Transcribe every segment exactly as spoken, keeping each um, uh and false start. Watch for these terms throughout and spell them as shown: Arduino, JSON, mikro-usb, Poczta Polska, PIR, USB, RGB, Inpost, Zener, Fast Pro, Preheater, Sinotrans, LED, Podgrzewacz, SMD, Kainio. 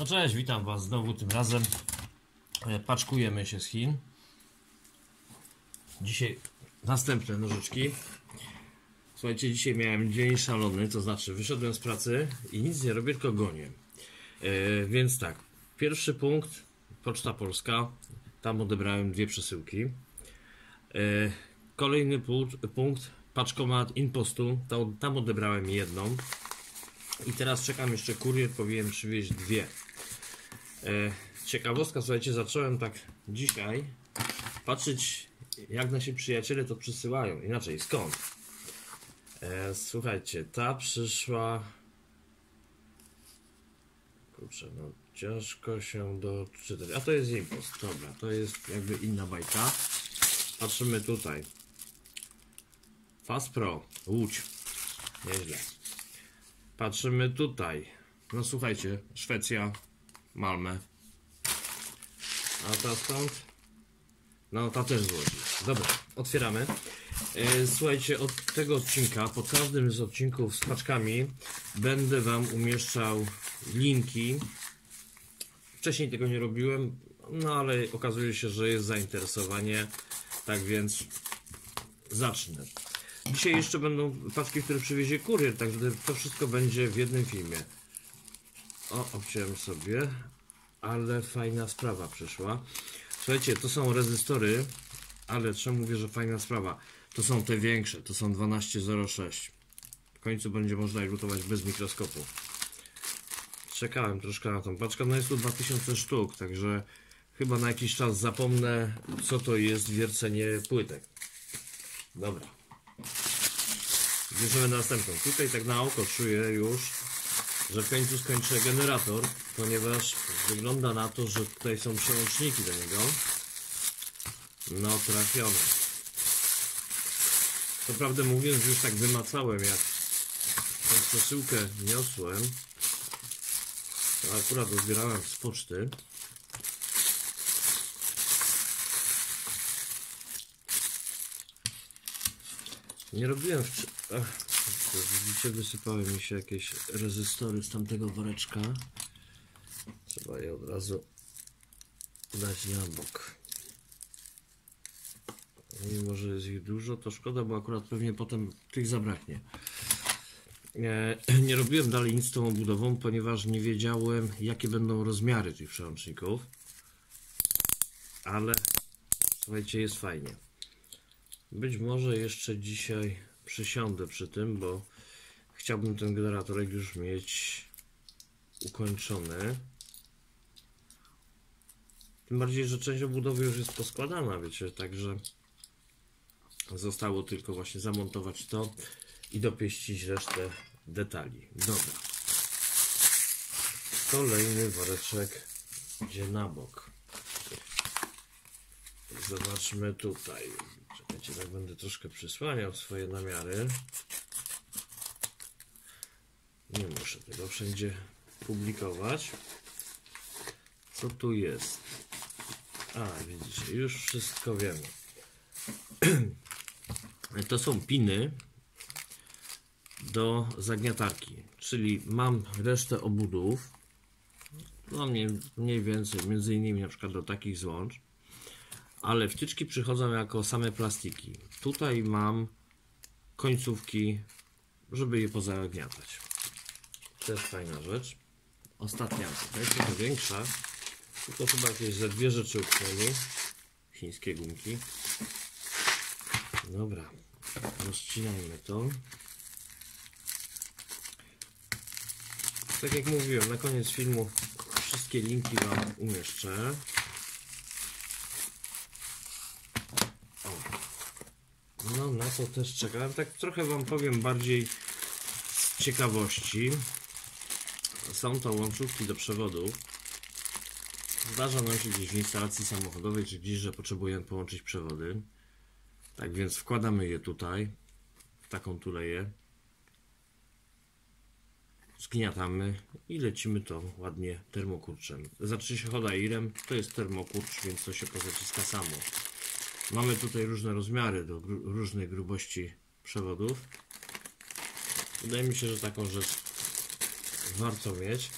No cześć, witam Was znowu, tym razem paczkujemy się z Chin. Dzisiaj następne nożyczki. Słuchajcie, dzisiaj miałem dzień szalony, to znaczy wyszedłem z pracy i nic nie robię, tylko gonię. Yy, więc tak, pierwszy punkt, Poczta Polska, tam odebrałem dwie przesyłki. Yy, kolejny punkt, punkt paczkomat Inpostu, tam, tam odebrałem jedną. I teraz czekam, jeszcze kurier powinien przywieźć dwie. E, ciekawostka, słuchajcie, zacząłem tak dzisiaj patrzeć, jak nasi przyjaciele to przysyłają. Inaczej, skąd? E, słuchajcie, ta przyszła... Kurczę, no ciężko się doczytać. A to jest Inpost, dobra, to jest jakby inna bajka. Patrzymy tutaj. Fast Pro, Łódź. Nieźle. Patrzymy tutaj. No słuchajcie, Szwecja, Malmę. A ta stąd? No ta też z Łodzi. Dobra, otwieramy. Słuchajcie, od tego odcinka, po każdym z odcinków z paczkami będę Wam umieszczał linki. Wcześniej tego nie robiłem, no ale okazuje się, że jest zainteresowanie. Tak więc zacznę. Dzisiaj jeszcze będą paczki, które przywiezie kurier, także to wszystko będzie w jednym filmie. O, obciąłem sobie, ale fajna sprawa przyszła. Słuchajcie, to są rezystory, ale czemu mówię, że fajna sprawa? To są te większe, to są dwanaście zero sześć. W końcu będzie można je lutować bez mikroskopu. Czekałem troszkę na tą paczkę, no jest tu dwa tysiące sztuk, także chyba na jakiś czas zapomnę, co to jest wiercenie płytek. Dobra. Bierzemy następną. Tutaj tak na oko czuję już, że w końcu skończę generator, ponieważ wygląda na to, że tutaj są przełączniki do niego. No trafione. Co prawdę mówiąc, już tak wymacałem, jak tą przesyłkę niosłem. To akurat odbierałem z poczty. Nie robiłem wczoraj. Widzicie, wysypały mi się jakieś rezystory z tamtego woreczka. Trzeba je od razu dać na bok. Mimo że jest ich dużo, to szkoda, bo akurat pewnie potem tych zabraknie. Nie, nie robiłem dalej nic z tą obudową, ponieważ nie wiedziałem, jakie będą rozmiary tych przełączników. Ale słuchajcie, jest fajnie. Być może jeszcze dzisiaj przysiądę przy tym, bo chciałbym ten generatorek już mieć ukończony. Tym bardziej, że część obudowy już jest poskładana, wiecie, także zostało tylko właśnie zamontować to i dopieścić resztę detali. Dobra. Kolejny woreczek idzie na bok. Zobaczmy tutaj. Czekajcie, tak będę troszkę przysłaniał swoje namiary. Nie muszę tego wszędzie publikować. Co tu jest? A, widzicie, już wszystko wiemy. To są piny do zagniatarki, czyli mam resztę obudów, no mniej, mniej więcej, między innymi na przykład do takich złącz. Ale wtyczki przychodzą jako same plastiki. Tutaj mam końcówki, żeby je pozagniatać. Też fajna rzecz. Ostatnia, to jest trochę większa. To chyba jakieś ze dwie rzeczy układu. Chińskie gumki. Dobra, rozcinajmy to. Tak jak mówiłem, na koniec filmu wszystkie linki Wam umieszczę. No na to też czekałem, tak trochę Wam powiem bardziej z ciekawości. Są to łączówki do przewodu. Zdarza nam się gdzieś w instalacji samochodowej czy gdzieś, że potrzebujemy połączyć przewody. Tak więc wkładamy je tutaj, w taką tuleję. Zgniatamy i lecimy to ładnie termokurczem. Znaczy się chodairem, to jest termokurcz, więc to się pozaciska samo. Mamy tutaj różne rozmiary do gru różnych grubości przewodów. Wydaje mi się, że taką rzecz warto mieć.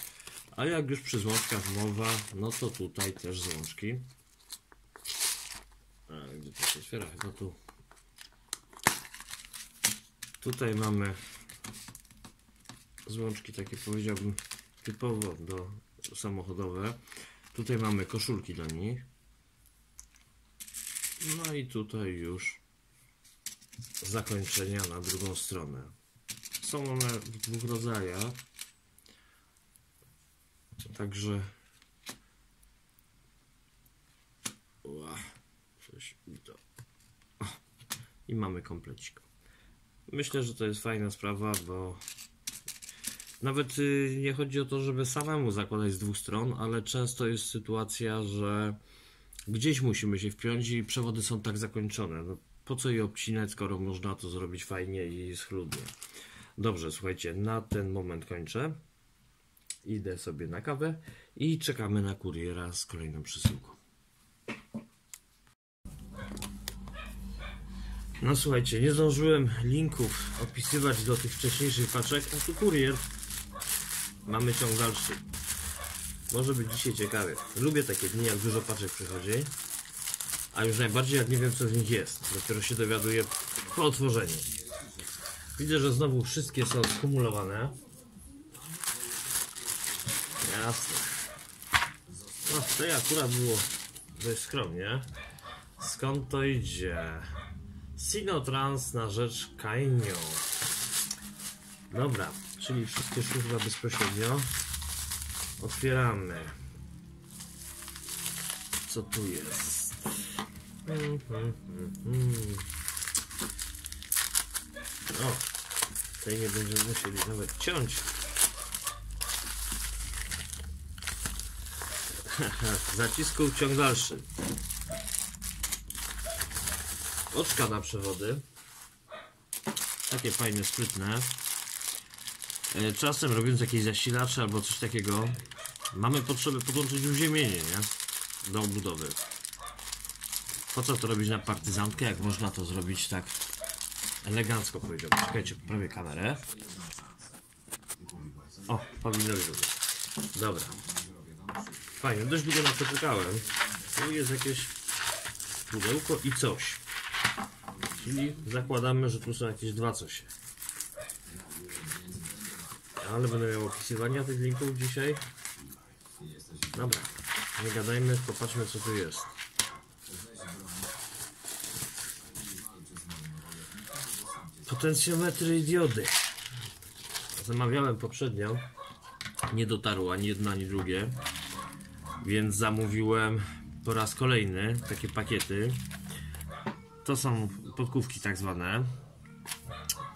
A jak już przy złączkach mowa, no to tutaj też złączki. A, gdzie to się otwiera? Chyba tu. Tutaj mamy złączki takie, powiedziałbym, typowo do samochodowe. Tutaj mamy koszulki dla nich. No i tutaj już zakończenia na drugą stronę. Są one w dwóch rodzajach. Także Ła, coś mi to. O, i mamy komplecik. Myślę, że to jest fajna sprawa, bo nawet nie chodzi o to, żeby samemu zakładać z dwóch stron, ale często jest sytuacja, że gdzieś musimy się wpiąć i przewody są tak zakończone. No, po co je obcinać, skoro można to zrobić fajnie i schludnie. Dobrze, słuchajcie, na ten moment kończę. Idę sobie na kawę i czekamy na kuriera z kolejną przesyłką. No słuchajcie, nie zdążyłem linków opisywać do tych wcześniejszych paczek, a tu kurier. Mamy ciąg dalszy. Może być dzisiaj ciekawie. Lubię takie dni, jak dużo paczek przychodzi. A już najbardziej, jak nie wiem, co z nich jest. Dopiero się dowiaduję po otworzeniu. Widzę, że znowu wszystkie są skumulowane. Jasne. No, tutaj akurat było dość skromnie. Skąd to idzie? Sinotrans na rzecz Kainio. Dobra, czyli wszystkie szufla bezpośrednio. Otwieramy. Co tu jest? Mm, mm, mm. O, tutaj nie będziemy musieli nawet ciąć. Zacisku ciąg dalszy. Oczka na przewody. Takie fajne, sprytne. Czasem robiąc jakieś zasilacze albo coś takiego, mamy potrzebę podłączyć uziemienie, nie? Do obudowy. Po co to robić na partyzantkę, jak można to zrobić tak elegancko, powiedziałbym. Czekajcie, poprawię kamerę. O, powinno już być. Dobra. Fajnie, dość długo na to czekałem. Tu jest jakieś pudełko i coś. Czyli zakładamy, że tu są jakieś dwa coś. Ale będę miał opisywania tych linków dzisiaj. Dobra, nie gadajmy, popatrzmy, co tu jest. Potencjometry i diody. Zamawiałem poprzednio. Nie dotarło ani jedno, ani drugie. Więc zamówiłem po raz kolejny takie pakiety. To są podkówki tak zwane.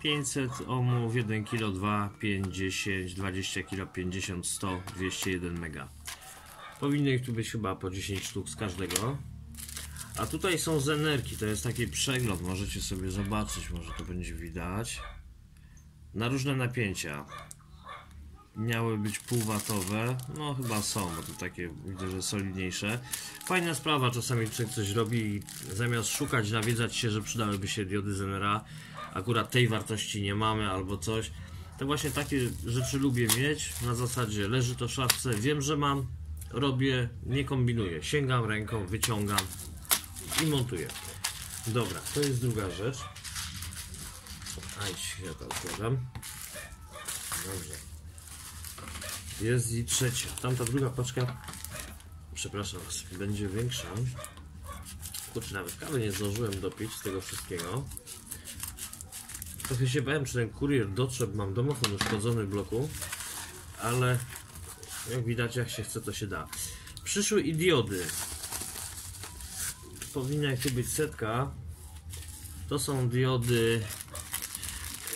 pięćset ohmów, jeden kilo, dwa, pięć, dziesięć, dwadzieścia kilo, pięćdziesiąt, sto, dwieście jeden mega. Powinno ich tu być chyba po dziesięć sztuk z każdego. A tutaj są z energii, to jest taki przegląd, możecie sobie zobaczyć, może to będzie widać. Na różne napięcia. Miały być półwatowe, no chyba są, bo to takie, widzę, że solidniejsze. Fajna sprawa, czasami człowiek coś robi i zamiast szukać, nawiedzać się, że przydałyby się diody Zenera, akurat tej wartości nie mamy albo coś. To właśnie takie rzeczy lubię mieć, na zasadzie leży to w szafce, wiem, że mam, robię, nie kombinuję, sięgam ręką, wyciągam i montuję. Dobra, to jest druga rzecz. Aj, ja to odkładam. Dobrze. Jest i trzecia. Tamta druga paczka, przepraszam was, będzie większa. Kurczę, nawet kawy nie zdążyłem dopić z tego wszystkiego. Trochę się bałem, czy ten kurier dotrze, mam domofon uszkodzony w bloku. Ale jak widać, jak się chce, to się da. Przyszły i diody. Powinna tu być setka. To są diody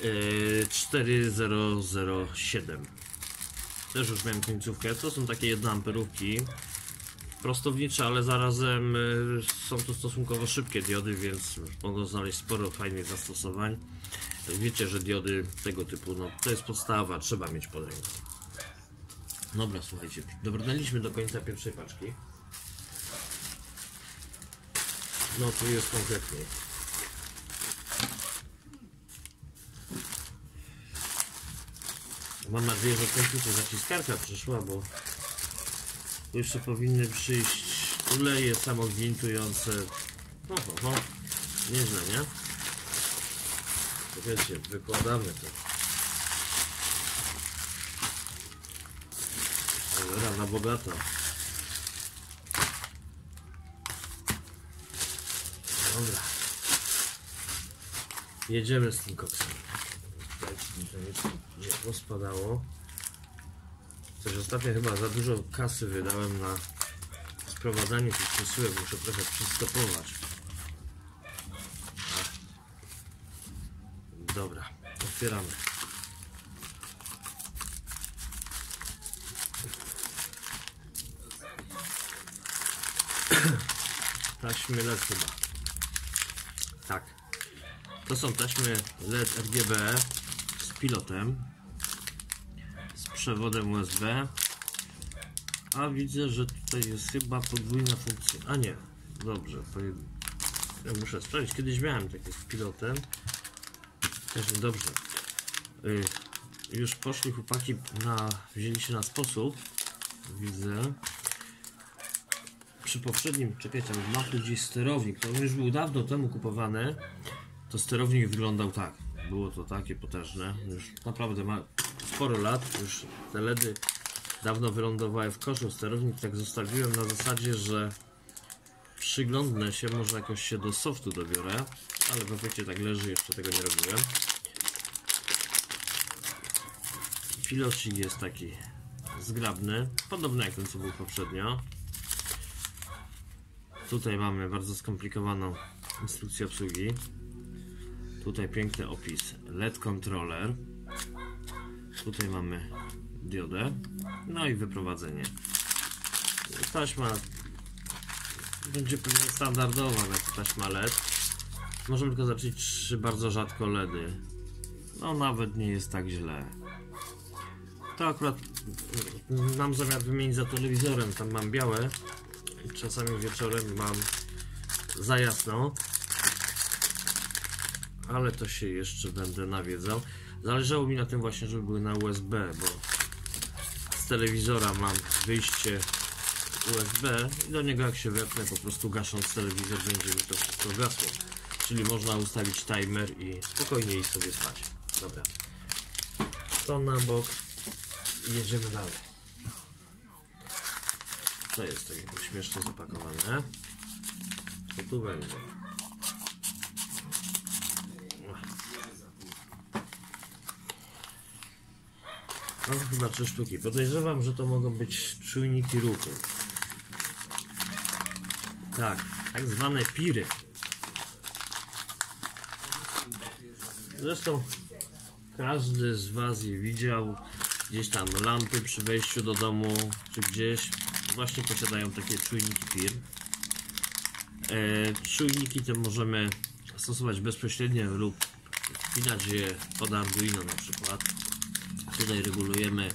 yy, cztery zero zero siedem. Też już miałem końcówkę. To są takie jednoamperówki prostownicze, ale zarazem są to stosunkowo szybkie diody, więc mogą znaleźć sporo fajnych zastosowań. Wiecie, że diody tego typu, no to jest podstawa, trzeba mieć pod ręką. Dobra, słuchajcie, dobrnęliśmy do końca pierwszej paczki. No tu jest konkretnie. Mam nadzieję, że w końcu zaciskarka przyszła, bo Jeszcze powinny przyjść oleje samogwintujące. Ho, ho, ho. Nieźle, nie? Słuchajcie, wykładamy to. Dobra, na bogata. Dobra. Jedziemy z tym koksem. Nie pospadało. Coś ostatnio chyba za dużo kasy wydałem na sprowadzanie tych przesyłek. Muszę trochę przystopować. Dobra, otwieramy. Taśmy L E D chyba. Tak. To są taśmy L E D R G B z pilotem. Z przewodem U S B. A widzę, że tutaj jest chyba podwójna funkcja. A nie, dobrze. Ja muszę sprawdzić. Kiedyś miałem takie z pilotem. Dobrze, już poszli chłopaki na, wzięli się na sposób, widzę, przy poprzednim, czekajcie, ma tu gdzieś sterownik, to on już był dawno temu kupowany, to sterownik wyglądał tak, było to takie potężne, już naprawdę ma sporo lat, już te LEDy dawno wylądowały w koszu, sterownik tak zostawiłem na zasadzie, że przyglądnę się, może jakoś się do softu dobiorę, ale w efekcie tak leży, jeszcze tego nie robiłem. Pilocik jest taki zgrabny, podobny jak ten co był poprzednio. Tutaj mamy bardzo skomplikowaną instrukcję obsługi. Tutaj piękny opis L E D controller. Tutaj mamy diodę. No i wyprowadzenie. Taśma będzie pewnie standardowa, jak taśma L E D. Możemy tylko zobaczyć trzy bardzo rzadko LEDy. No nawet nie jest tak źle. To akurat mam zamiar wymienić za telewizorem. Tam mam białe. Czasami wieczorem mam za jasno. Ale to się jeszcze będę nawiedzał. Zależało mi na tym właśnie, żeby były na U S B, bo z telewizora mam wyjście U S B i do niego jak się wepnę, po prostu gasząc telewizor, będzie mi to wszystko gasło. Czyli można ustawić timer i spokojnie iść sobie spać. Dobra. To na bok i jedziemy dalej. To jest tak śmiesznie zapakowane. Co tu będzie? Mam chyba trzy sztuki. Podejrzewam, że to mogą być czujniki ruchu. Tak, tak zwane piry. Zresztą każdy z Was je widział, gdzieś tam lampy przy wejściu do domu, czy gdzieś właśnie posiadają takie czujniki P I R. E, czujniki te możemy stosować bezpośrednio lub wpinać je pod Arduino na przykład. Tutaj regulujemy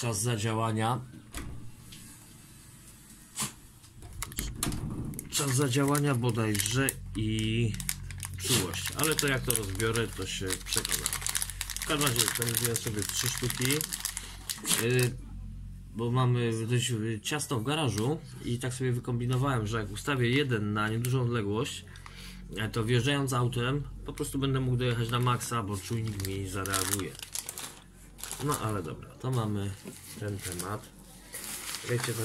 czas zadziałania. Czas zadziałania bodajże i... czułość, ale to jak to rozbiorę, to się przekonam. W każdym razie zamówiłem sobie trzy sztuki, yy, bo mamy dość ciasno w garażu i tak sobie wykombinowałem, że jak ustawię jeden na niedużą odległość, to wjeżdżając autem po prostu będę mógł dojechać na maksa, bo czujnik mi zareaguje. No ale dobra, to mamy ten temat. Wiecie, ta,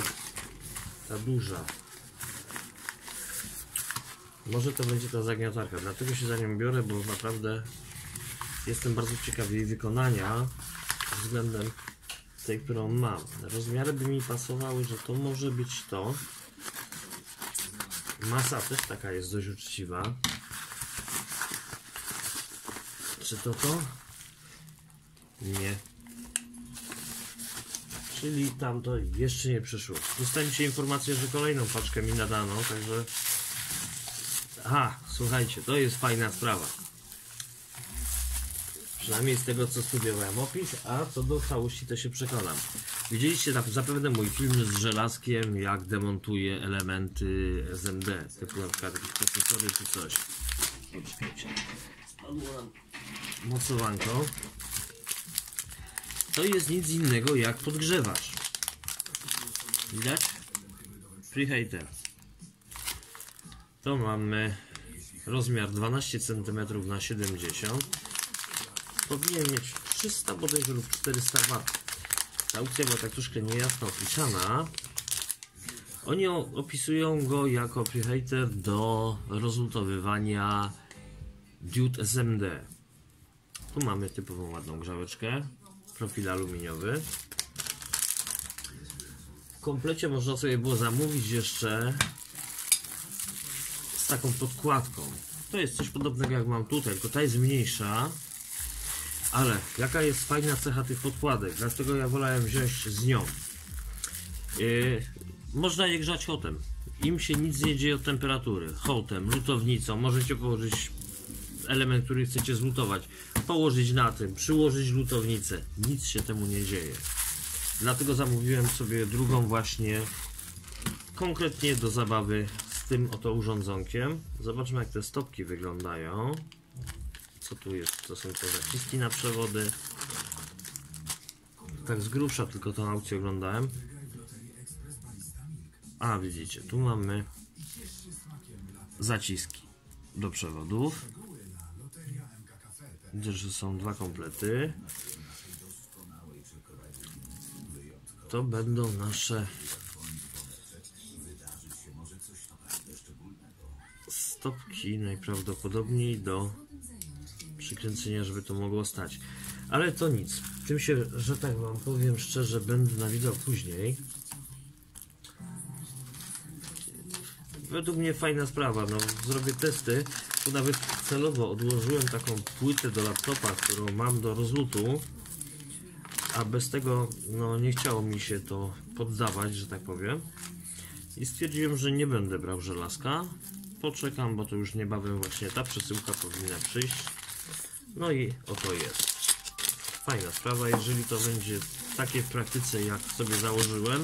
ta duża. Może to będzie ta zagniatarka, dlatego się za nią biorę, bo naprawdę jestem bardzo ciekaw jej wykonania względem tej, którą mam. Rozmiary by mi pasowały, że to może być to. Masa też taka jest dość uczciwa. Czy to to? Nie. Czyli tamto jeszcze nie przyszło. Dostaliście informację, że kolejną paczkę mi nadano, także... Aha, słuchajcie, to jest fajna sprawa. Przynajmniej z tego, co studiowałem opis, a co do całości to się przekonam. Widzieliście zapewne mój film z żelazkiem, jak demontuję elementy S M D, typu na przykład jakieś procesory czy coś. Poczekajcie, spadło nam mocowanko. to jest nic innego jak podgrzewacz. Widać? Preheater. To mamy rozmiar dwanaście centymetrów na siedemdziesiąt. Powinien mieć trzysta bodajże lub czterysta watów. Ta aukcja była tak troszkę niejasno opisana. Oni opisują go jako preheater do rozlutowywania diod S M D. Tu mamy typową ładną grzałeczkę, profil aluminiowy. W komplecie można sobie było zamówić jeszcze z taką podkładką. To jest coś podobnego jak mam tutaj, tylko ta jest mniejsza. Ale jaka jest fajna cecha tych podkładek, dlatego ja wolałem wziąć z nią. Yy, można je grzać hotem. Im się nic nie dzieje od temperatury. Hotem, lutownicą, możecie położyć element, który chcecie zlutować, położyć na tym, przyłożyć lutownicę. Nic się temu nie dzieje. Dlatego zamówiłem sobie drugą właśnie, konkretnie do zabawy z tym oto urządzonkiem. Zobaczmy, jak te stopki wyglądają. Co tu jest? To są te zaciski na przewody. Tak z grubsza tylko tą aukcję oglądałem. A widzicie, tu mamy zaciski do przewodów. Widzę, że są dwa komplety. To będą nasze stopki najprawdopodobniej do przykręcenia, żeby to mogło stać. Ale to nic. Tym się, że tak wam powiem szczerze, będę nawiedzał później. Według mnie fajna sprawa. No, zrobię testy. Tu nawet celowo odłożyłem taką płytę do laptopa, którą mam do rozlutu, a bez tego no, nie chciało mi się to poddawać, że tak powiem. I stwierdziłem, że nie będę brał żelazka. Poczekam, bo to już niebawem właśnie ta przesyłka powinna przyjść. No i oto jest. Fajna sprawa. Jeżeli to będzie takie w praktyce, jak sobie założyłem,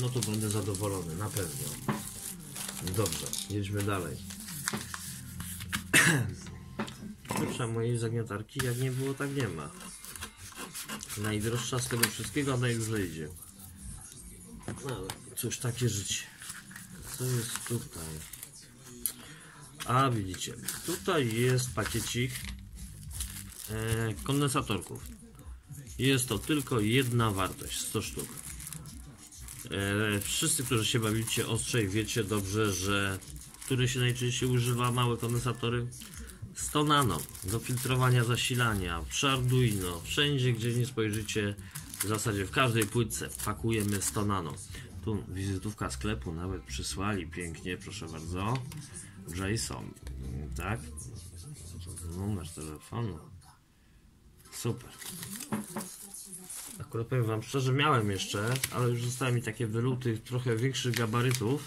no to będę zadowolony, na pewno. Dobrze, jedźmy dalej. Pierwsza mojej zagniatarki, jak nie było, tak nie ma. Najdroższa z tego wszystkiego, a najwyżej idzie. No ale cóż, takie życie. Co jest tutaj? A widzicie, tutaj jest pakiecik e, kondensatorków. Jest to tylko jedna wartość, sto sztuk. E, wszyscy, którzy się bawicie ostrzej, wiecie dobrze, że które się najczęściej używa, małe kondensatory sto nano do filtrowania zasilania, przy Arduino, wszędzie gdzie nie spojrzycie, w zasadzie w każdej płytce pakujemy sto nano. Tu wizytówka sklepu, nawet przysłali pięknie, proszę bardzo, JSON, tak, numer telefonu, super. Akurat powiem wam szczerze, miałem jeszcze, ale już zostały mi takie wyluty trochę większych gabarytów,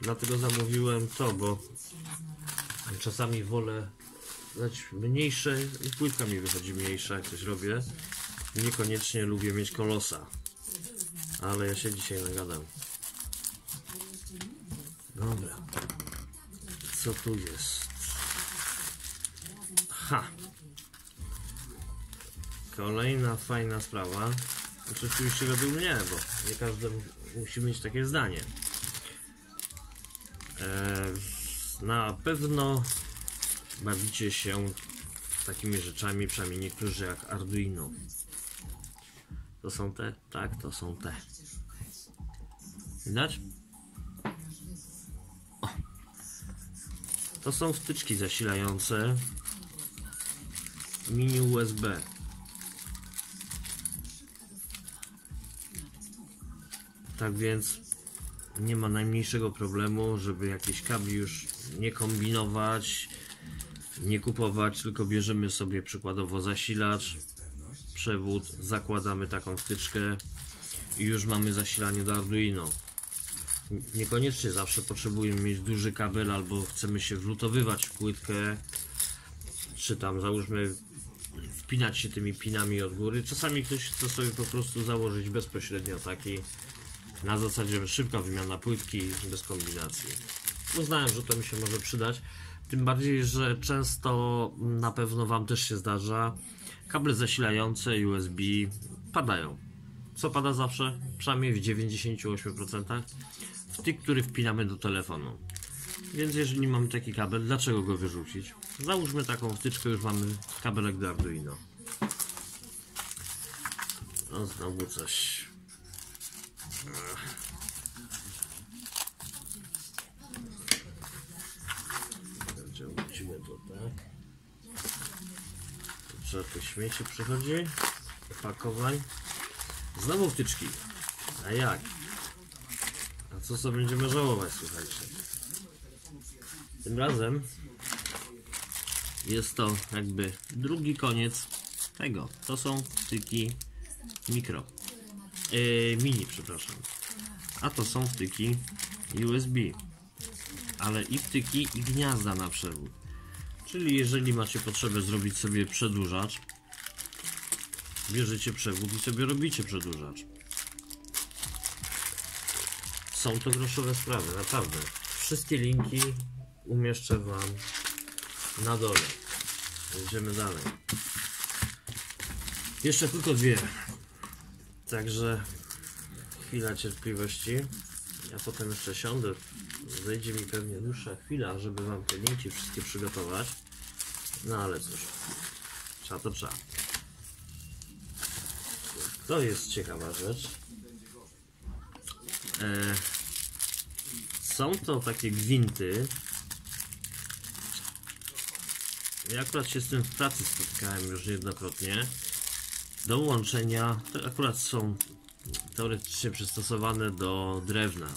dlatego zamówiłem to, bo czasami wolę dać mniejsze i płytka mi wychodzi mniejsza, jak coś robię. Niekoniecznie lubię mieć kolosa, ale ja się dzisiaj nagadam. Dobra, co tu jest? Ha! Kolejna fajna sprawa. Oczywiście według mnie, bo nie każdy musi mieć takie zdanie. Eee... Na pewno bawicie się takimi rzeczami, przynajmniej niektórzy, jak Arduino. To są te? Tak, to są te. Widać? O. To są wtyczki zasilające mini U S B. Tak więc nie ma najmniejszego problemu, żeby jakieś kabli już nie kombinować, nie kupować, tylko bierzemy sobie przykładowo zasilacz, przewód, zakładamy taką wtyczkę i już mamy zasilanie do Arduino. Niekoniecznie zawsze potrzebujemy mieć duży kabel, albo chcemy się wlutowywać w płytkę, czy tam załóżmy wpinać się tymi pinami od góry. Czasami ktoś chce sobie po prostu założyć bezpośrednio taki, na zasadzie szybka wymiana płytki bez kombinacji. Uznałem, że to mi się może przydać. Tym bardziej, że często na pewno wam też się zdarza, Kable zasilające U S B padają. Co pada zawsze? Przynajmniej w dziewięćdziesięciu ośmiu procentach. W tych, który wpinamy do telefonu. Więc jeżeli mamy taki kabel, dlaczego go wyrzucić? Załóżmy taką wtyczkę, już mamy kabelek do Arduino. No znowu coś. Wrócimy to tak. Trzeba te śmieci przychodzi. Pakowań. Znowu wtyczki. A jak? A co sobie będziemy żałować, słuchajcie. Tym razem jest to jakby drugi koniec tego. To są wtyki mikro. Yy, mini, przepraszam. A to są wtyki U S B. Ale i wtyki, i gniazda na przewód. Czyli jeżeli macie potrzebę zrobić sobie przedłużacz, bierzecie przewód i sobie robicie przedłużacz. Są to groszowe sprawy, naprawdę. Wszystkie linki umieszczę Wam na dole. Idziemy dalej. Jeszcze tylko dwie. Także chwila cierpliwości. Ja potem jeszcze siądę. Zejdzie mi pewnie dłuższa chwila, żeby Wam te linki wszystkie przygotować. No ale cóż. Trzeba to trzeba. To jest ciekawa rzecz. E, są to takie gwinty. Ja akurat się z tym w pracy spotkałem już niejednokrotnie. Do łączenia, to akurat są teoretycznie przystosowane do drewna.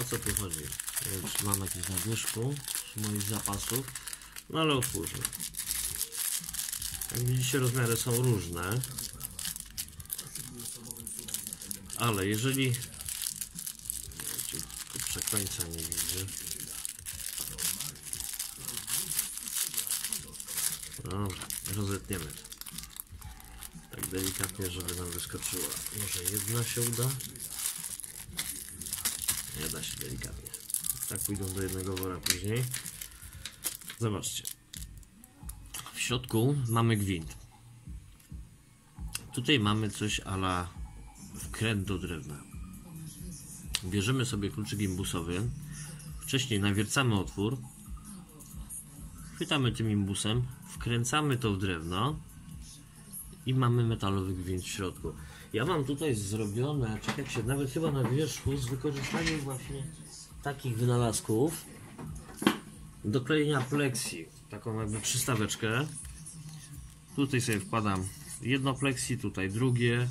O co tu chodzi? Nie wiem, czy mam jakieś na dyszku z moich zapasów, no ale otwórzmy. Jak widzicie, rozmiary są różne. Ale jeżeli... Kurczę, końca nie widzę. Dobra, rozetniemy to. Tak delikatnie, żeby nam wyskoczyła. Może jedna się uda? Nie da się delikatnie. Tak pójdą do jednego wora później. Zobaczcie. W środku mamy gwint. Tutaj mamy coś a la wkręt do drewna. Bierzemy sobie kluczyk imbusowy. Wcześniej nawiercamy otwór. Chwytamy tym imbusem. Wkręcamy to w drewno. I mamy metalowy gwint w środku. Ja mam tutaj zrobione, czekajcie, nawet chyba na wierzchu, z wykorzystaniem właśnie takich wynalazków do klejenia pleksji. Taką jakby przystaweczkę. Tutaj sobie wkładam jedno pleksji, tutaj drugie.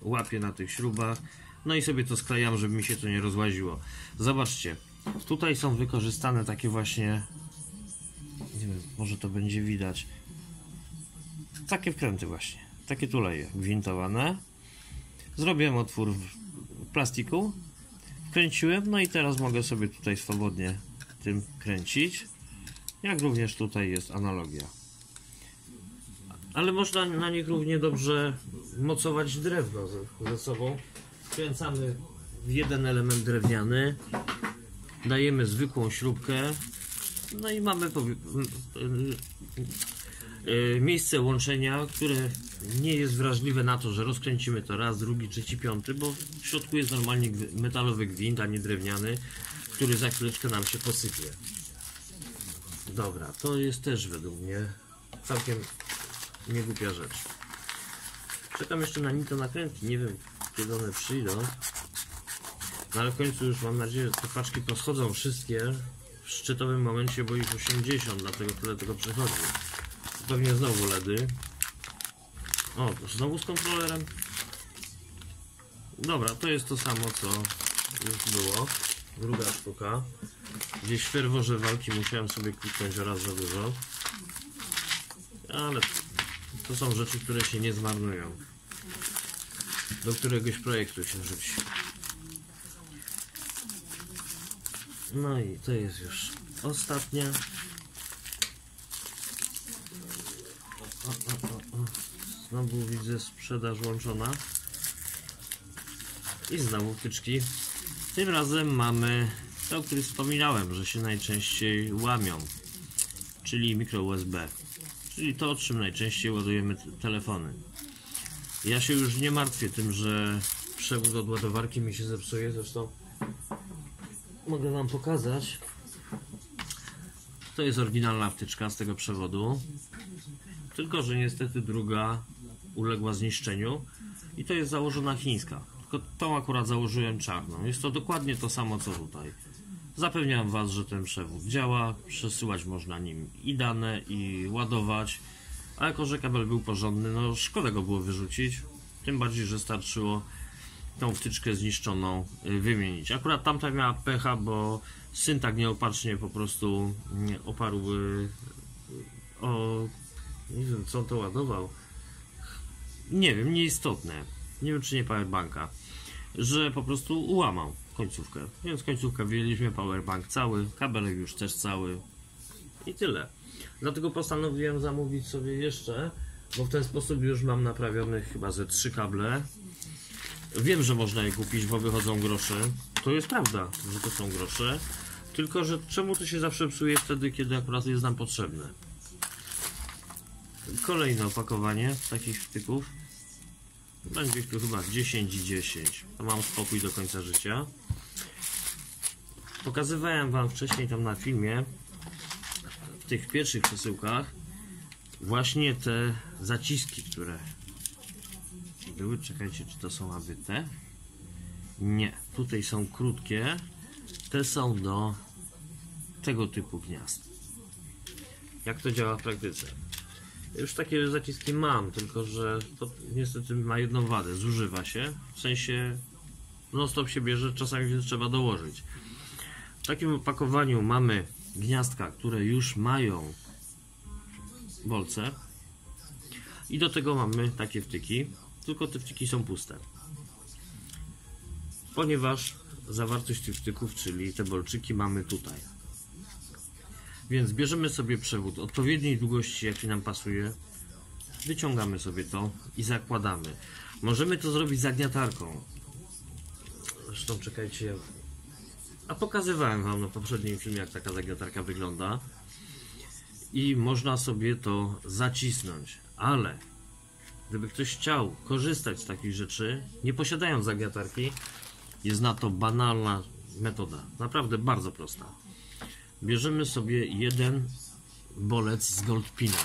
Łapię na tych śrubach. No i sobie to sklejam, żeby mi się to nie rozłaziło. Zobaczcie, tutaj są wykorzystane takie właśnie, nie wiem, może to będzie widać, takie wkręty właśnie, takie tuleje gwintowane. Zrobiłem otwór w plastiku, wkręciłem, no i teraz mogę sobie tutaj swobodnie tym kręcić, jak również tutaj jest analogia. Ale można na nich równie dobrze mocować drewno ze, ze sobą. Wkręcamy w jeden element drewniany, dajemy zwykłą śrubkę, no i mamy miejsce łączenia, które nie jest wrażliwe na to, że rozkręcimy to raz, drugi, trzeci, piąty, bo w środku jest normalnie metalowy gwint, a nie drewniany, który za chwileczkę nam się posypie. Dobra, to jest też według mnie całkiem niegłupia rzecz. Czekam jeszcze na nito nakrętki, nie wiem kiedy one przyjdą, no ale w końcu już mam nadzieję, że te paczki poschodzą wszystkie w szczytowym momencie, bo ich osiemdziesiąt, dlatego tyle tego przychodzi. Pewnie znowu LEDy. O, znowu z kontrolerem. Dobra, to jest to samo, co już było. Druga sztuka. Gdzieś w ferworze walki musiałem sobie kliknąć raz za dużo. Ale to są rzeczy, które się nie zmarnują. Do któregoś projektu się rzuci. No i to jest już ostatnia. O, o, o, o. Znowu widzę sprzedaż łączona. I znowu wtyczki. Tym razem mamy to, o którym wspominałem, że się najczęściej łamią. Czyli mikro U S B. Czyli to, czym najczęściej ładujemy telefony. Ja się już nie martwię tym, że przewód od ładowarki mi się zepsuje. Zresztą mogę wam pokazać. To jest oryginalna wtyczka z tego przewodu. Tylko że niestety druga uległa zniszczeniu. I to jest założona chińska. Tylko tą akurat założyłem czarną. Jest to dokładnie to samo co tutaj. Zapewniam was, że ten przewód działa. Przesyłać można nim i dane, i ładować. A jako że kabel był porządny, no szkoda go było wyrzucić. Tym bardziej, że starczyło tą wtyczkę zniszczoną wymienić. Akurat tamta miała pecha, bo syntag nieopatrznie po prostu oparł o... nie wiem, co on to ładował. Nie wiem, nieistotne. Nie wiem, czy nie powerbanka. Że po prostu ułamał końcówkę. Więc końcówkę wyjęliśmy, powerbank cały, kabelek już też cały. I tyle. Dlatego postanowiłem zamówić sobie jeszcze, bo w ten sposób już mam naprawione chyba ze trzy kable. Wiem, że można je kupić, bo wychodzą grosze. To jest prawda, że to są grosze. Tylko że czemu to się zawsze psuje wtedy, kiedy akurat jest nam potrzebne? Kolejne opakowanie takich wtyków. Będzie tu chyba dziesięć i dziesięć. To mam spokój do końca życia. Pokazywałem wam wcześniej tam na filmie, w tych pierwszych przesyłkach, właśnie te zaciski, które były. Czekajcie, czy to są aby te? Nie, tutaj są krótkie. Te są do tego typu gniazd. Jak to działa w praktyce? Już takie zaciski mam, tylko że to niestety ma jedną wadę, zużywa się, w sensie non stop się bierze, czasami więc trzeba dołożyć. W takim opakowaniu mamy gniazdka, które już mają bolce i do tego mamy takie wtyki, tylko te wtyki są puste, ponieważ zawartość tych wtyków, czyli te bolczyki, mamy tutaj. Więc bierzemy sobie przewód odpowiedniej długości, jaki nam pasuje, wyciągamy sobie to i zakładamy. Możemy to zrobić zagniatarką. Zresztą czekajcie, a pokazywałem wam na poprzednim filmie, jak taka zagniatarka wygląda. I można sobie to zacisnąć, ale gdyby ktoś chciał korzystać z takich rzeczy, nie posiadając zagniatarki, jest na to banalna metoda, naprawdę bardzo prosta. Bierzemy sobie jeden bolec z goldpina.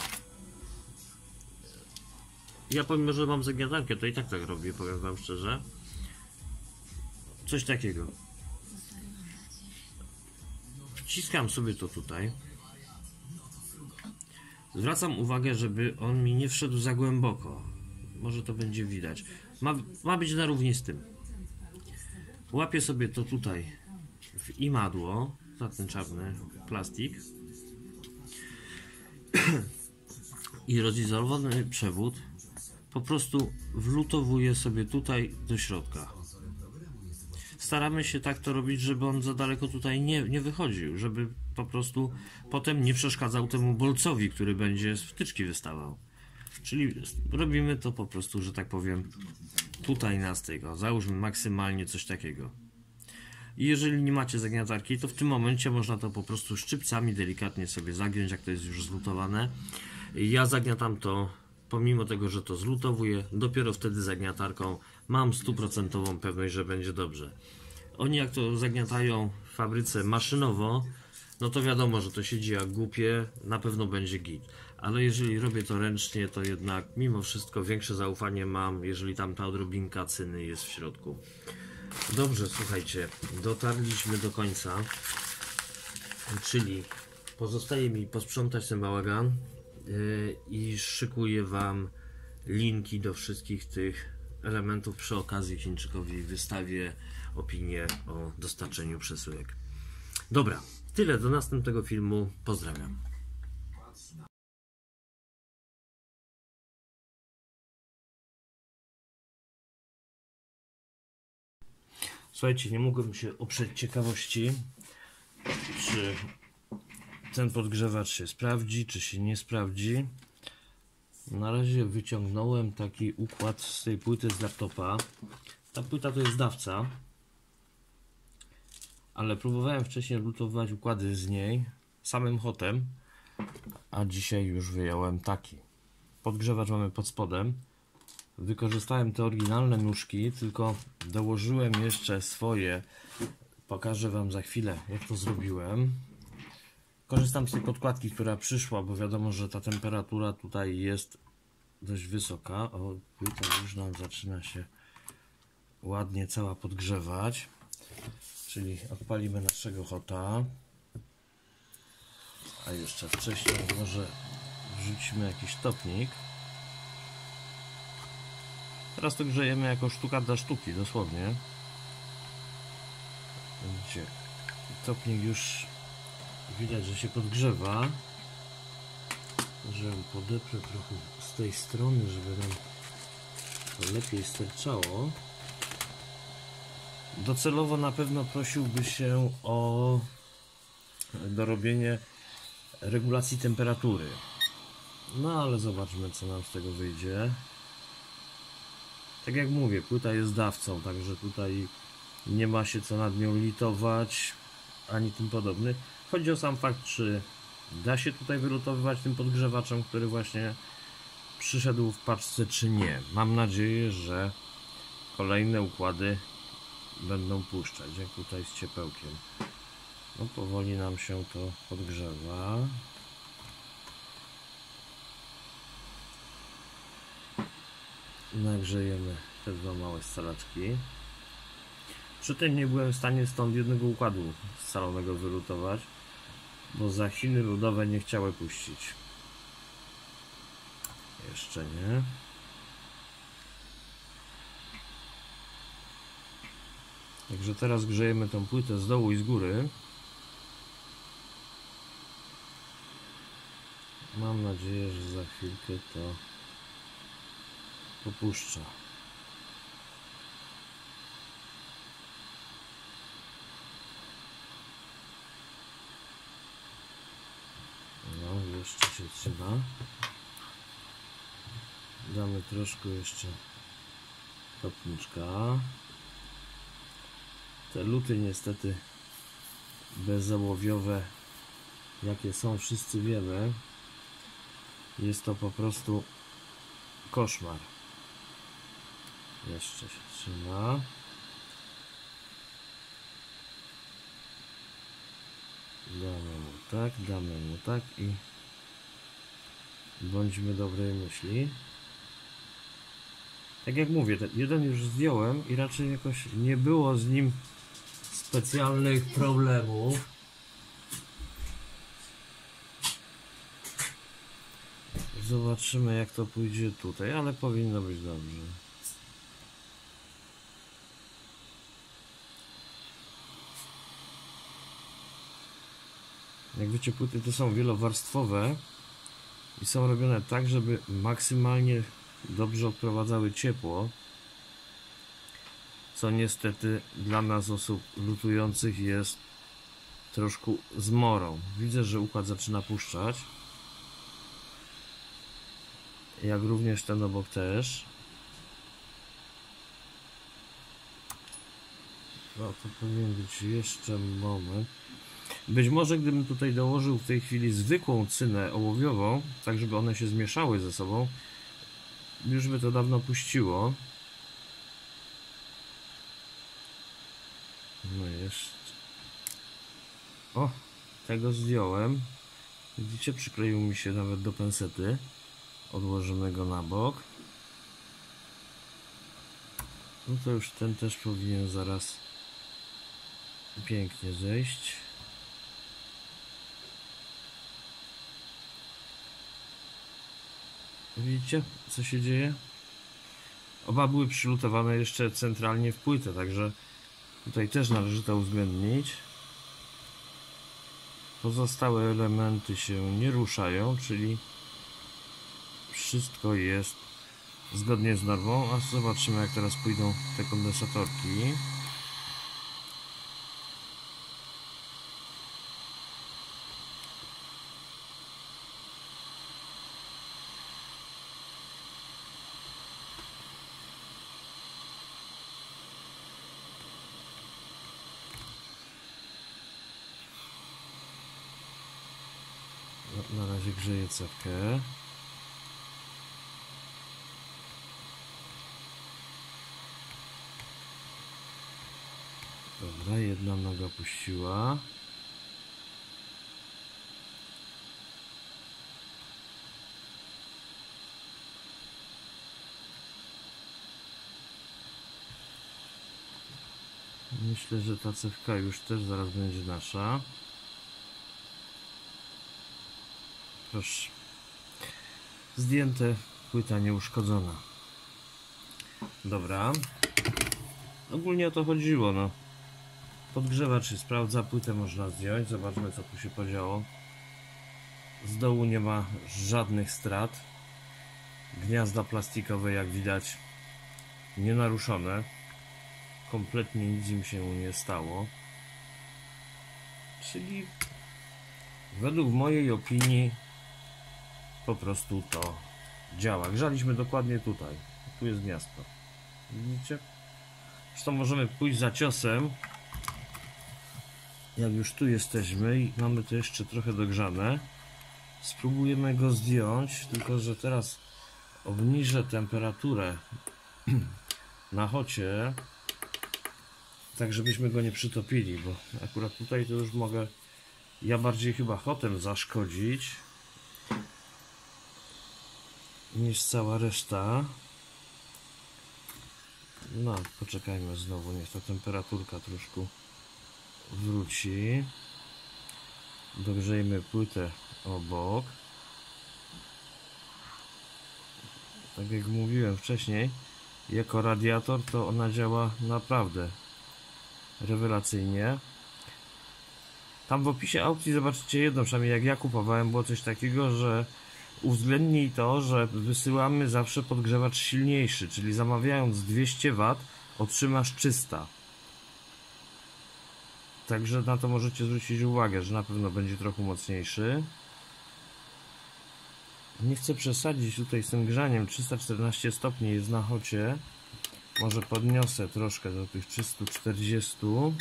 Ja pomimo, że mam zagniatarkę, to i tak tak robię, powiem wam szczerze. Coś takiego. Wciskam sobie to tutaj. Zwracam uwagę, żeby on mi nie wszedł za głęboko. Może to będzie widać. Ma, ma być na równi z tym. Łapię sobie to tutaj w imadło, za ten czarny plastik, i rozizolowany przewód po prostu wlutowuje sobie tutaj do środka. Staramy się tak to robić, żeby on za daleko tutaj nie, nie wychodził, żeby po prostu potem nie przeszkadzał temu bolcowi, który będzie z wtyczki wystawał. Czyli robimy to po prostu, że tak powiem, tutaj na styku. Załóżmy maksymalnie coś takiego. I jeżeli nie macie zagniatarki, to w tym momencie można to po prostu szczypcami delikatnie sobie zagiąć, jak to jest już zlutowane. Ja zagniatam to, pomimo tego, że to zlutowuję, dopiero wtedy zagniatarką mam stuprocentową pewność, że będzie dobrze. Oni jak to zagniatają w fabryce maszynowo, no to wiadomo, że to siedzi jak głupie, na pewno będzie git. Ale jeżeli robię to ręcznie, to jednak mimo wszystko większe zaufanie mam, jeżeli tam ta odrobinka cyny jest w środku. Dobrze, słuchajcie, dotarliśmy do końca, czyli pozostaje mi posprzątać ten bałagan yy, i szykuję wam linki do wszystkich tych elementów. Przy okazji Chińczykowi wystawię opinię o dostarczeniu przesyłek. Dobra, tyle do następnego filmu. Pozdrawiam. Słuchajcie, nie mogłem się oprzeć ciekawości, czy ten podgrzewacz się sprawdzi, czy się nie sprawdzi. Na razie wyciągnąłem taki układ z tej płyty z laptopa. Ta płyta to jest dawca, ale próbowałem wcześniej lutować układy z niej samym hotem a dzisiaj już wyjąłem taki. Podgrzewacz mamy pod spodem. Wykorzystałem te oryginalne nóżki, tylko dołożyłem jeszcze swoje. Pokażę Wam za chwilę, jak to zrobiłem. Korzystam z tej podkładki, która przyszła, bo wiadomo, że ta temperatura tutaj jest dość wysoka. O, płyta już nam zaczyna się ładnie cała podgrzewać. Czyli odpalimy naszego hota. A jeszcze wcześniej może wrzucimy jakiś topnik. Teraz to grzejemy jako sztuka dla sztuki, dosłownie. Widzicie, topnik już widać, że się podgrzewa. Że podeprę trochę z tej strony, żeby nam to lepiej sterczało. Docelowo na pewno prosiłby się o dorobienie regulacji temperatury. No ale zobaczmy, co nam z tego wyjdzie. Tak jak mówię, płyta jest dawcą, także tutaj nie ma się co nad nią litować, ani tym podobny. Chodzi o sam fakt, czy da się tutaj wylutowywać tym podgrzewaczem, który właśnie przyszedł w paczce, czy nie. Mam nadzieję, że kolejne układy będą puszczać, jak tutaj z ciepełkiem. No powoli nam się to podgrzewa. Nagrzejemy te dwa małe scalaczki. Przy tym nie byłem w stanie stąd jednego układu scalonego wylutować, bo za Chiny ludowe nie chciały puścić. Jeszcze nie. Także teraz grzejemy tą płytę z dołu i z góry. Mam nadzieję, że za chwilkę to popuszcza. No, jeszcze się trzyma. Damy troszkę jeszcze topniczka. Te luty niestety bezałowiowe, jakie są, wszyscy wiemy. Jest to po prostu koszmar. Jeszcze się trzyma. Damy mu tak, damy mu tak i bądźmy dobrej myśli. Tak jak mówię, ten jeden już zdjąłem i raczej jakoś nie było z nim specjalnych problemów. Zobaczymy, jak to pójdzie tutaj, ale powinno być dobrze. Jak wiecie, płyty to są wielowarstwowe i są robione tak, żeby maksymalnie dobrze odprowadzały ciepło, co niestety dla nas, osób lutujących, jest troszkę zmorą. Widzę, że układ zaczyna puszczać, jak również ten obok też. No to powinien być jeszcze moment. Być może gdybym tutaj dołożył w tej chwili zwykłą cynę ołowiową, tak żeby one się zmieszały ze sobą, już by to dawno puściło. No jeszcze. O, tego zdjąłem. Widzicie, przykleił mi się nawet do pensety. Odłożymy go na bok. No to już ten też powinien zaraz pięknie zejść. Widzicie, co się dzieje? Oba były przylutowane jeszcze centralnie w płytę, także tutaj też należy to uwzględnić. Pozostałe elementy się nie ruszają, czyli wszystko jest zgodnie z normą, a zobaczymy, jak teraz pójdą te kondensatorki. Na, na razie grzeję cepkę. Dobra, jedna noga puściła. Myślę, że ta cewka już też zaraz będzie nasza. Proszę. Zdjęte, płyta nieuszkodzona. Dobra. Ogólnie o to chodziło, no. Podgrzewacz się sprawdza, płytę można zdjąć. Zobaczmy, co tu się podziało. Z dołu nie ma żadnych strat. Gniazda plastikowe, jak widać, nienaruszone. Kompletnie nic im się nie stało. Czyli według mojej opinii po prostu to działa. Grzaliśmy dokładnie tutaj. Tu jest gniazdo. Widzicie? Zresztą możemy pójść za ciosem. Jak już tu jesteśmy i mamy to jeszcze trochę dogrzane. Spróbujemy go zdjąć, tylko że teraz obniżę temperaturę na hocie. Tak, żebyśmy go nie przytopili, bo akurat tutaj to już mogę ja bardziej chyba hotem zaszkodzić niż cała reszta. No, poczekajmy znowu, niech ta temperaturka troszkę wróci. Dogrzejmy płytę obok. Tak jak mówiłem wcześniej, jako radiator to ona działa naprawdę rewelacyjnie. Tam w opisie aukcji zobaczycie jedno, przynajmniej jak ja kupowałem, było coś takiego, że uwzględnij to, że wysyłamy zawsze podgrzewacz silniejszy, czyli zamawiając dwieście watów otrzymasz trzysta. Także na to możecie zwrócić uwagę, że na pewno będzie trochę mocniejszy. Nie chcę przesadzić tutaj z tym grzaniem, trzysta czternaście stopni jest na hocie. Może podniosę troszkę do tych trzystu czterdziestu.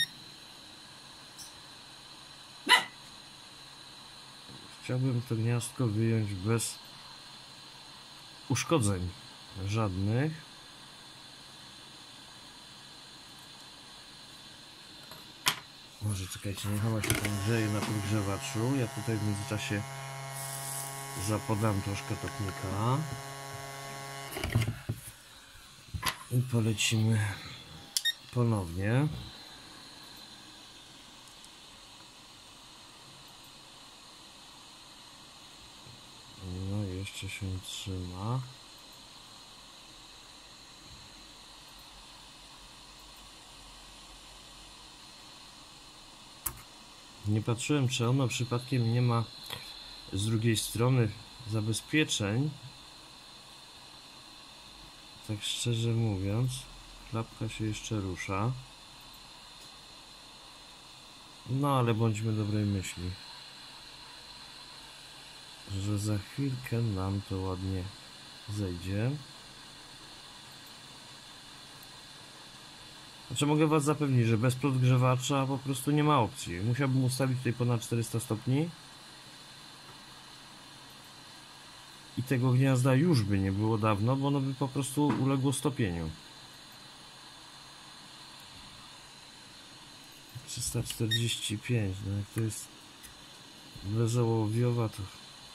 Chciałbym to gniazdko wyjąć bez uszkodzeń żadnych. Może czekajcie, niech ona się tam grzeje na podgrzewaczu. Ja tutaj w międzyczasie zapodam troszkę topnika. I polecimy ponownie. No, jeszcze się trzyma. Nie patrzyłem, czy ono przypadkiem nie ma z drugiej strony zabezpieczeń. Tak szczerze mówiąc, klapka się jeszcze rusza. No ale bądźmy dobrej myśli, że za chwilkę nam to ładnie zejdzie. Znaczy mogę was zapewnić, że bez podgrzewacza po prostu nie ma opcji. Musiałbym ustawić tutaj ponad czterysta stopni. I tego gniazda już by nie było dawno, bo ono by po prostu uległo stopieniu. trzysta czterdzieści pięć, no jak to jest bezołowiowa, to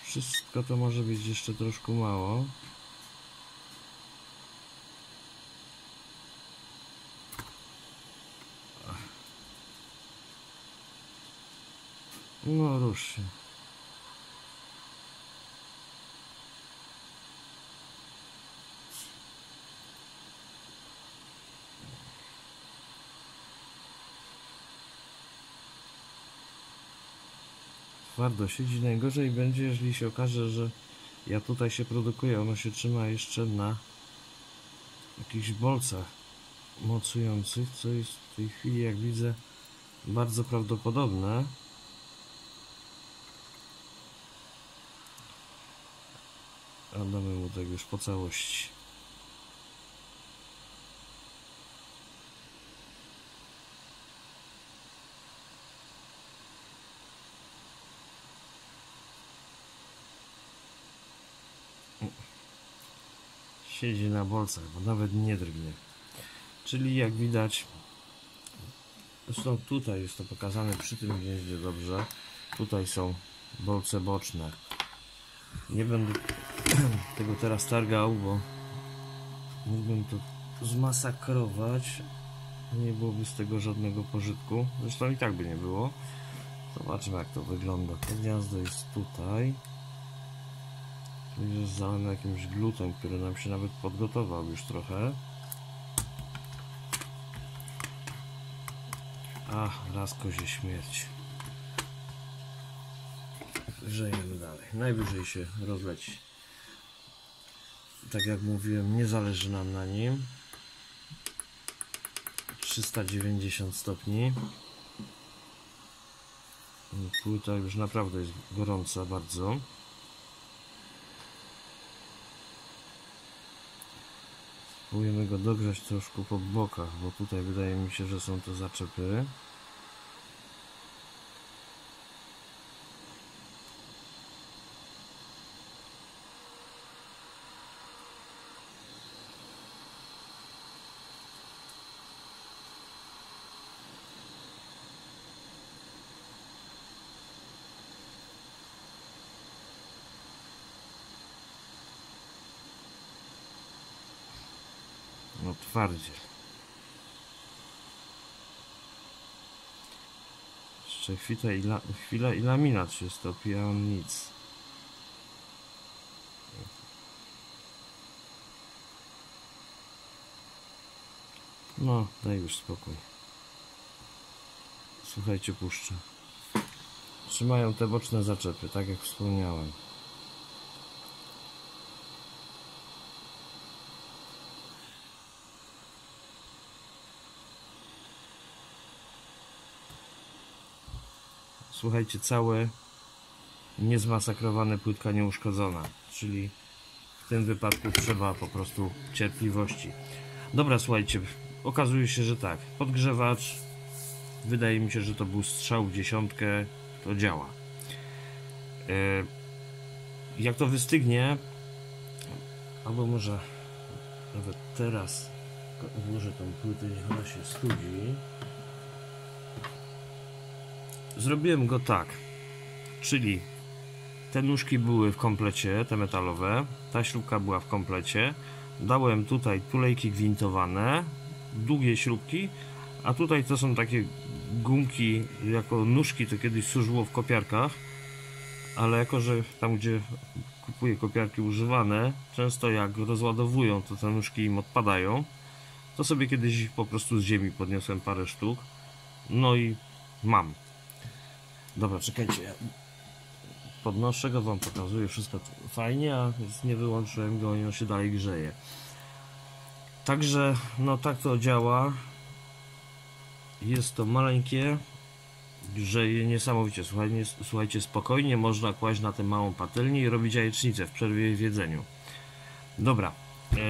wszystko to może być jeszcze troszkę mało. No rusz się. Twardo siedzi, najgorzej będzie, jeżeli się okaże, że ja tutaj się produkuję, ono się trzyma jeszcze na jakichś bolcach mocujących, co jest w tej chwili, jak widzę, bardzo prawdopodobne. A damy mu tak już po całości. siedzi na bolcach, bo nawet nie drgnie. Czyli jak widać, zresztą tutaj jest to pokazane przy tym gnieździe dobrze, tutaj są bolce boczne. Nie będę tego teraz targał, bo mógłbym to zmasakrować, nie byłoby z tego żadnego pożytku, zresztą i tak by nie było. Zobaczmy, jak to wygląda. To gniazdo jest tutaj, tu jest zalane jakimś glutem, który nam się nawet podgotował już trochę. Ach, raz kozie śmierć. Żejemy dalej, najwyżej się rozleci. Tak jak mówiłem, nie zależy nam na nim. Trzysta dziewięćdziesiąt stopni. Płyta już naprawdę jest gorąca bardzo. Spróbujemy go dogrzać troszkę po bokach, bo tutaj wydaje mi się, że są to zaczepy. No twardziej. Jeszcze chwila i, la, chwila i laminat się stopi, a on nic. No, daj już spokój. Słuchajcie, puszczę. Trzymają te boczne zaczepy, tak jak wspomniałem. Słuchajcie, całe niezmasakrowane, płytka nieuszkodzona, czyli w tym wypadku trzeba po prostu cierpliwości. Dobra, słuchajcie, okazuje się, że tak, podgrzewacz, wydaje mi się, że to był strzał w dziesiątkę, to działa. Jak to wystygnie, albo może nawet teraz włożę tą płytę, niech ona się studzi. Zrobiłem go tak, czyli te nóżki były w komplecie, te metalowe, ta śrubka była w komplecie, dałem tutaj tulejki gwintowane, długie śrubki, a tutaj to są takie gumki, jako nóżki to kiedyś służyło w kopiarkach, ale jako że tam, gdzie kupuję kopiarki używane, często jak rozładowują, to te nóżki im odpadają, to sobie kiedyś po prostu z ziemi podniosłem parę sztuk, no i mam. Dobra, czekajcie, ja podnoszę go, wam pokazuję, wszystko fajnie, a nie wyłączyłem go i on się dalej grzeje. Także, no tak to działa. Jest to maleńkie, grzeje niesamowicie. Słuchajcie, słuchajcie, spokojnie można kłaść na tę małą patelnię i robić jajecznicę w przerwie w jedzeniu. Dobra,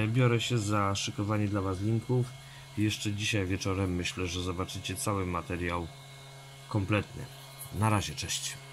biorę się za szykowanie dla was linków. Jeszcze dzisiaj wieczorem myślę, że zobaczycie cały materiał kompletny. Na razie, cześć.